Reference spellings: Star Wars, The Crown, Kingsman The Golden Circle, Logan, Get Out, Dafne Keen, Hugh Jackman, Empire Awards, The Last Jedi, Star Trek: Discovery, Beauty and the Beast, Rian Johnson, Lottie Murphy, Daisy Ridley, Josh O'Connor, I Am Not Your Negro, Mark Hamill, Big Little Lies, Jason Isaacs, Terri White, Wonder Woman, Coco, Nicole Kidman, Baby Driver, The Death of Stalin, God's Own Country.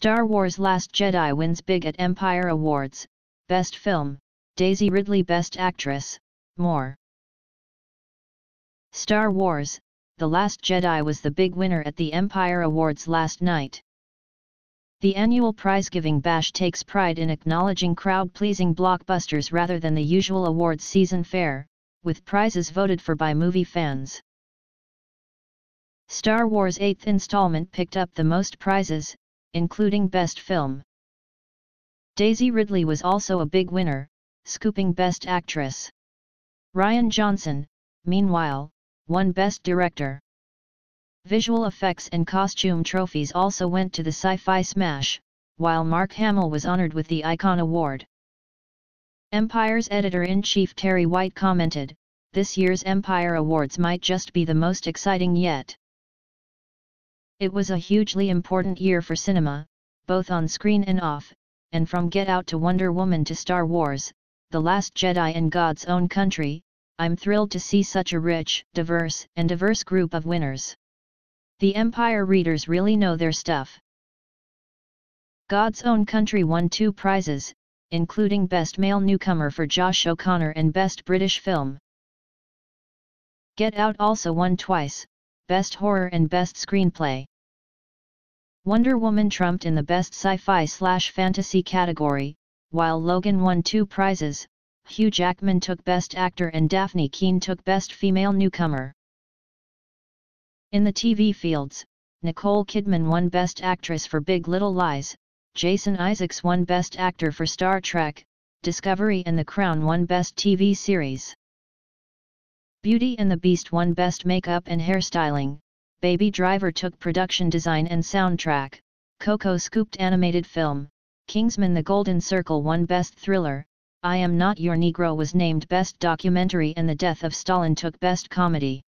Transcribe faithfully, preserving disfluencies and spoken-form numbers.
Star Wars Last Jedi wins big at Empire Awards, Best Film, Daisy Ridley Best Actress, more. Star Wars, The Last Jedi was the big winner at the Empire Awards last night. The annual prize-giving bash takes pride in acknowledging crowd-pleasing blockbusters rather than the usual awards season fare, with prizes voted for by movie fans. Star Wars' eighth installment picked up the most prizes, including Best Film. Daisy Ridley was also a big winner, scooping Best Actress. Rian Johnson, meanwhile, won Best Director. Visual effects and costume trophies also went to the sci-fi smash, while Mark Hamill was honored with the Icon Award. Empire's editor-in-chief Terri White commented, "This year's Empire Awards might just be the most exciting yet." It was a hugely important year for cinema, both on screen and off, and from Get Out to Wonder Woman to Star Wars, The Last Jedi and God's Own Country, I'm thrilled to see such a rich, diverse, and diverse group of winners. The Empire readers really know their stuff. God's Own Country won two prizes, including Best Male Newcomer for Josh O'Connor and Best British Film. Get Out also won twice, Best Horror and Best Screenplay. Wonder Woman trumped in the Best Sci-Fi slash Fantasy category, while Logan won two prizes. Hugh Jackman took Best Actor and Dafne Keen took Best Female Newcomer. In the T V fields, Nicole Kidman won Best Actress for Big Little Lies, Jason Isaacs won Best Actor for Star Trek: Discovery, and The Crown won Best T V Series. Beauty and the Beast won Best Makeup and Hairstyling, Baby Driver took Production Design and Soundtrack, Coco scooped Animated Film, Kingsman The Golden Circle won Best Thriller, I Am Not Your Negro was named Best Documentary, and The Death of Stalin took Best Comedy.